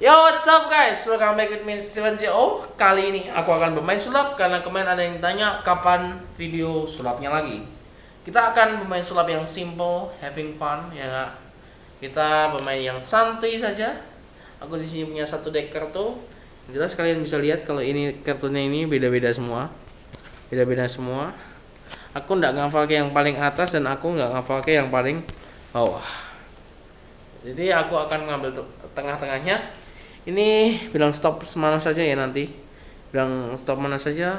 Yo, what's up guys? Welcome back with me, Steven CO. Kali ini aku akan bermain sulap karena kemarin ada yang tanya kapan video sulapnya lagi. Kita akan bermain sulap yang simple, having fun, ya gak? Kita bermain yang santuy saja. Aku di sini punya satu deck kartu. Jelas kalian bisa lihat kalau ini kartunya ini beda-beda semua. Aku nggak ngafal ke yang paling atas dan aku nggak ngafal ke yang paling bawah. Jadi aku akan ngambil tengah-tengahnya. Ini bilang stop mana saja ya, nanti bilang stop mana saja,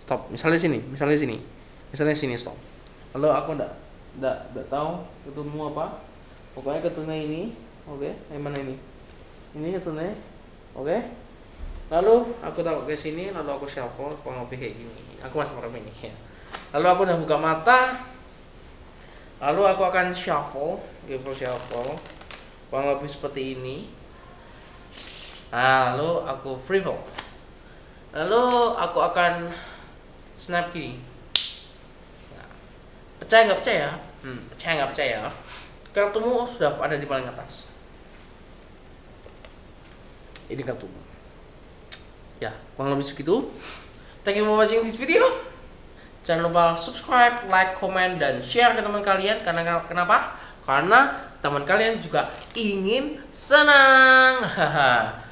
stop misalnya sini stop. Lalu aku enggak tahu ketunmu apa, pokoknya ketunnya ini. Oke, yang mana ini ketunnya. Oke, lalu aku taruh ke sini, lalu aku shuffle pengopi kayak gini. Aku masih merem ini ya. Lalu aku udah buka mata, lalu aku akan shuffle pengopi seperti ini. Nah, lalu aku free roll. Lalu aku akan snap kiri. Nah, percaya nggak percaya? Percaya nggak percaya? Kartumu sudah ada di paling atas. Ini kartumu. Ya, kurang lebih segitu. Thank you for watching this video. Jangan lupa subscribe, like, comment, dan share ke teman kalian. Karena kenapa? Karena teman kalian juga ingin senang. Haha.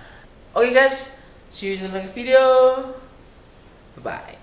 Okay guys, see you in the next video. Bye.